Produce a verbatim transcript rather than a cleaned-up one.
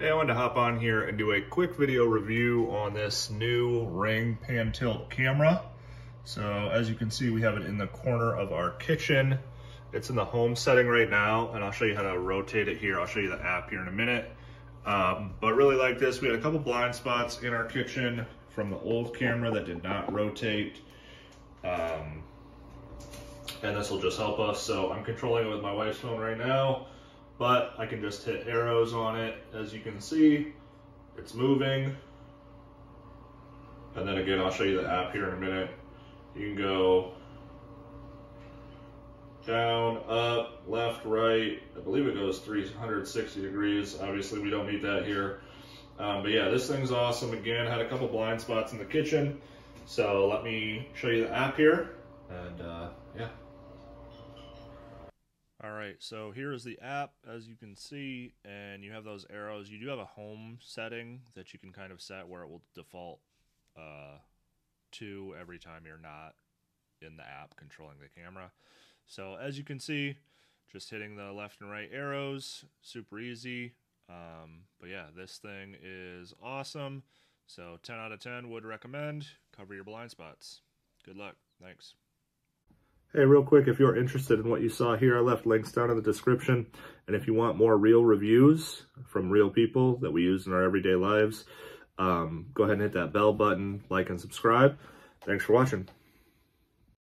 Today I wanted to hop on here and do a quick video review on this new Ring pan tilt camera. So as you can see, we have it in the corner of our kitchen. It's in the home setting right now, and I'll show you how to rotate it here. I'll show you the app here in a minute. Um, but really like this, we had a couple blind spots in our kitchen from the old camera that did not rotate. Um, and this will just help us. So I'm controlling it with my wife's phone right now, but I can just hit arrows on it. As you can see, it's moving. And then again, I'll show you the app here in a minute. You can go down, up, left, right. I believe it goes three hundred sixty degrees. Obviously we don't need that here. Um, but yeah, this thing's awesome. Again, had a couple blind spots in the kitchen. So let me show you the app here and uh, yeah. All right, so here is the app, as you can see, and you have those arrows. You do have a home setting that you can kind of set where it will default uh, to every time you're not in the app controlling the camera. So as you can see, just hitting the left and right arrows, super easy. Um, but yeah, this thing is awesome. So ten out of ten would recommend. Cover your blind spots. Good luck. Thanks. Hey, real quick, if you're interested in what you saw here, I left links down in the description. And if you want more real reviews from real people that we use in our everyday lives, um, go ahead and hit that bell button, like and subscribe. Thanks for watching.